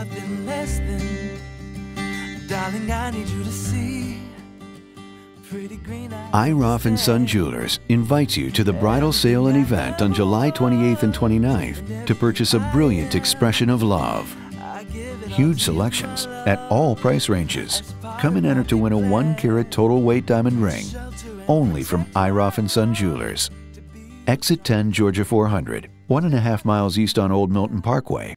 nothing less than, darling, I need you to see. Iroff and Son Jewelers invites you to the bridal sale and event on July 28th and 29th to purchase a brilliant expression of love. Huge selections at all price ranges. Come and enter to win a 1-carat total weight diamond ring, only from Iroff and Son Jewelers. Exit 10 Georgia 400, 1.5 miles east on Old Milton Parkway.